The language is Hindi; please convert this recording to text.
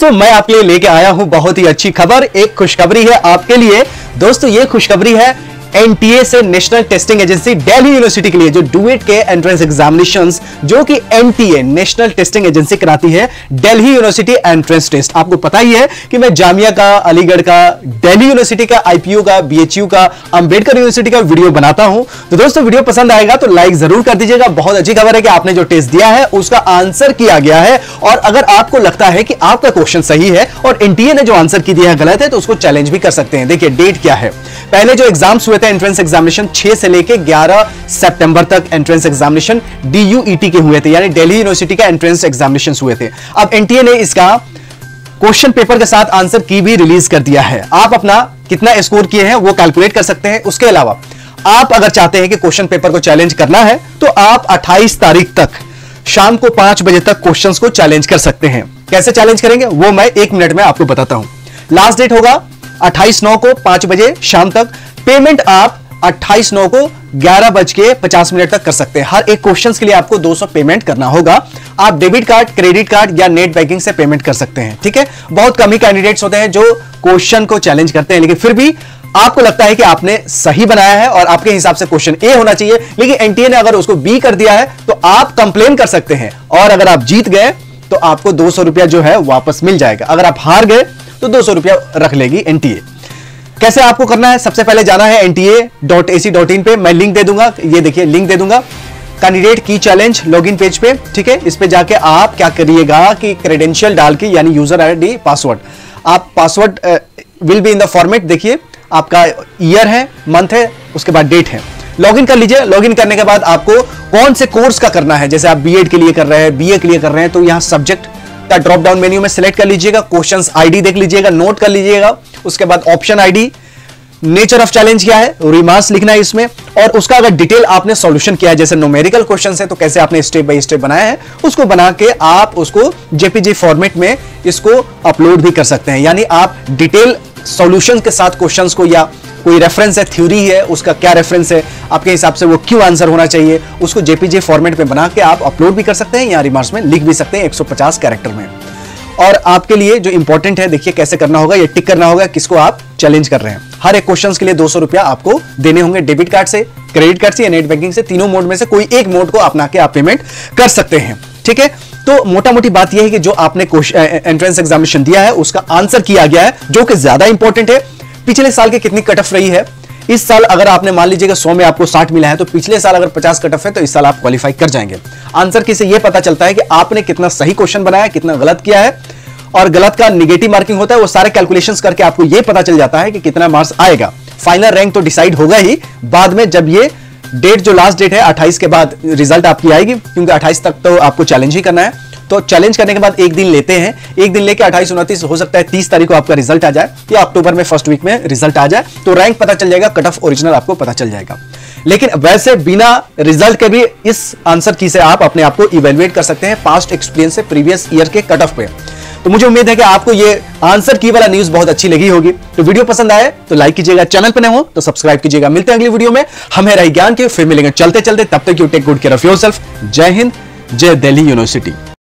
तो मैं आपके लिए लेके आया हूं बहुत ही अच्छी खबर। एक खुशखबरी है आपके लिए दोस्तों। ये खुशखबरी है एनटीए से, national testing agency, Delhi university के लिए जो डुएट के एंट्रेंस एग्जामिनेशंस जो कि एनटीए नेशनल टेस्टिंग एजेंसी कराती है, दिल्ली यूनिवर्सिटी एंट्रेंस टेस्ट। आपको पता ही है कि मैं जामिया का, अलीगढ़ का, दिल्ली यूनिवर्सिटी का, आईपीयू का, बीएचयू का, अंबेडकर यूनिवर्सिटी का वीडियो बनाता हूं। तो दोस्तों वीडियो पसंद आएगा तो लाइक जरूर कर दीजिएगा। बहुत अच्छी खबर है कि आपने जो टेस्ट दिया है उसका आंसर किया गया है, और अगर आपको लगता है कि आपका क्वेश्चन सही है और एनटीए ने जो आंसर की दिया है गलत है तो उसको चैलेंज भी कर सकते हैं। देखिए डेट क्या है, पहले जो एग्जाम्स हुए थे एंट्रेंस एग्जामिनेशन 6 से लेके 11 सितंबर तक एंट्रेंस एग्जामिनेशन DUET के हुए थे, यानी दिल्ली यूनिवर्सिटी का एंट्रेंस एग्जामिनेशन हुए थे। अब एनटीए ने इसका क्वेश्चन पेपर के साथ आंसर की भी रिलीज कर दिया है। आप अपना कितना स्कोर किए हैं वो कैलकुलेट कर सकते हैं। उसके अलावा आप अगर चाहते हैं कि क्वेश्चन पेपर को चैलेंज करना है तो आप 28 तारीख तक शाम को 5 बजे तक क्वेश्चन को चैलेंज कर सकते हैं। कैसे चैलेंज करेंगे वो मैं 1 मिनट में आपको बताता हूं। लास्ट डेट होगा 28/9 को 5 बजे शाम तक। पेमेंट आप 28/9 को 11:50 तक कर सकते हैं। हर एक क्वेश्चन के लिए आपको 200 पेमेंट करना होगा। आप डेबिट कार्ड, क्रेडिट कार्ड या नेट बैंकिंग से पेमेंट कर सकते हैं। ठीक है, बहुत कम ही कैंडिडेट्स होते हैं जो क्वेश्चन को चैलेंज करते हैं, लेकिन फिर भी आपको लगता है कि आपने सही बनाया है और आपके हिसाब से क्वेश्चन ए होना चाहिए, लेकिन एनटीए ने अगर उसको बी कर दिया है तो आप कंप्लेन कर सकते हैं, और अगर आप जीत गए तो आपको 200 रुपया जो है वापस मिल जाएगा। अगर आप हार गए तो 200 रुपया रख लेगी एनटीए। कैसे आपको करना है, सबसे पहले जाना है nta.ac.in पे, मैं लिंक दे दूंगा, ये देखिए लिंक दे दूंगा, कैंडिडेट की चैलेंज लॉगिन पेज पे। ठीक है, इस पे जाके आप क्या करिएगा कि क्रेडेंशियल डाल के, यानी यूजर आईडी, पासवर्ड, आप password will be in the format, देखिए आपका ईयर है, मंथ है, उसके बाद डेट है, लॉगिन कर लीजिए। लॉगिन करने के बाद आपको कौन से कोर्स का करना है, जैसे आप बीएड के लिए कर रहे हैं, बीए के लिए कर रहे हैं, तो यहाँ सब्जेक्ट का ड्रॉप डाउन मेन्यू में सिलेक्ट कर लीजिएगा, क्वेश्चन आईडी देख लीजिएगा, नोट कर लीजिएगा, उसके बाद option ID, nature of challenge क्या है, रिमार्क्स लिखना है इसमें, और उसका अगर डिटेल आपने सॉल्यूशन किया है, जैसे न्यूमेरिकल क्वेश्चंस है तो कैसे आपने स्टेप बाय स्टेप बनाया है, उसको बना के आप उसको जेपीजी फॉर्मेट में इसको अपलोड भी कर सकते हैं। यानी आप डिटेल सॉल्यूशन के साथ क्वेश्चंस को, या कोई रेफरेंस है, थ्योरी है, उसका क्या रेफरेंस है, आपके हिसाब से वो क्यों आंसर होना चाहिए, उसको जेपीजी फॉर्मेट में बना के आप अपलोड भी कर सकते हैं या रिमार्क्स में लिख भी सकते हैं 150 कैरेक्टर में। और आपके लिए जो इंपॉर्टेंट है, देखिए कैसे करना होगा, ये टिक करना होगा किसको आप चैलेंज कर रहे हैं। हर एक क्वेश्चन के लिए 200 रुपया आपको देने होंगे, डेबिट कार्ड से, क्रेडिट कार्ड से या नेट बैंकिंग से, तीनों मोड में से कोई एक मोड को अपना के आप पेमेंट कर सकते हैं। ठीक है, तो मोटा मोटी बात यह है कि जो आपने एंट्रेंस एग्जामिनेशन दिया है उसका आंसर किया गया है, जो कि ज्यादा इंपॉर्टेंट है। पिछले साल की कितनी कट ऑफ रही है, इस साल अगर आपने मान लीजिएगा 100 में आपको 60 मिला है, तो पिछले साल अगर 50 कट ऑफ है तो इस साल आप क्वालिफाई कर जाएंगे। आंसर की से यह पता चलता है कि आपने कितना सही क्वेश्चन बनाया, कितना गलत किया है, और गलत का निगेटिव मार्किंग होता है, वो सारे कैलकुलेशंस करके आपको यह पता चल जाता है कि कितना मार्क्स आएगा। फाइनल रैंक तो डिसाइड होगा ही बाद में, जब ये डेट जो लास्ट डेट है 28 के बाद रिजल्ट आपकी आएगी, क्योंकि 28 तक तो आपको चैलेंज ही करना है। तो चैलेंज करने के बाद एक दिन लेते हैं, एक दिन लेके 28, 29, हो सकता है 30 तारीख को आपका रिजल्ट आ जाए, या अक्टूबर में फर्स्ट वीक में रिजल्ट आ जाए, तो रैंक पता चल जाएगा, कट ऑफ ओरिजिनल आपको पता चल जाएगा। लेकिन वैसे बिना रिजल्ट के भी इस आंसर की से आप अपने आप को इवेल्युएट कर सकते हैं पास्ट एक्सपीरियंस से, प्रीवियस ईयर के कट ऑफ पे। तो मुझे उम्मीद है कि आपको ये आंसर की वाला न्यूज बहुत अच्छी लगी होगी। तो वीडियो पसंद आए तो लाइक कीजिएगा, चैनल पर नए हो तो सब्सक्राइब कीजिएगा। मिलते हैं अगली वीडियो में, हम है राय ज्ञान के, फिर मिलेंगे चलते चलते, तब तक you take good care of yourself. जय हिंद, जय दिल्ली यूनिवर्सिटी।